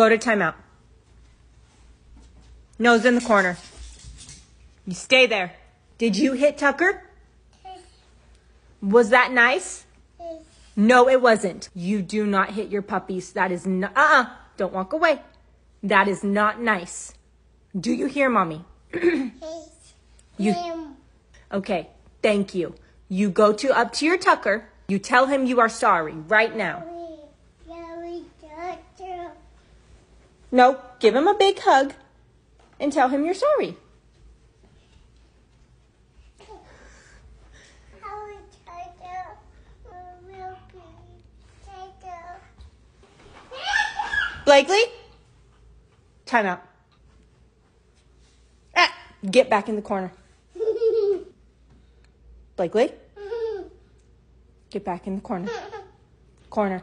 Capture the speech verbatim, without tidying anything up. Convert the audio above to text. Go to timeout. Nose in the corner. You stay there. Did you hit Tucker? Was that nice? No, it wasn't. You do not hit your puppies. That is not, uh-uh, don't walk away. That is not nice. Do you hear mommy? You, okay, thank you. You go to up to your Tucker. You tell him you are sorry right now. No, give him a big hug and tell him you're sorry. Blakeley, time out. Ah, get back in the corner. Blakeley, get back in the corner. Corner.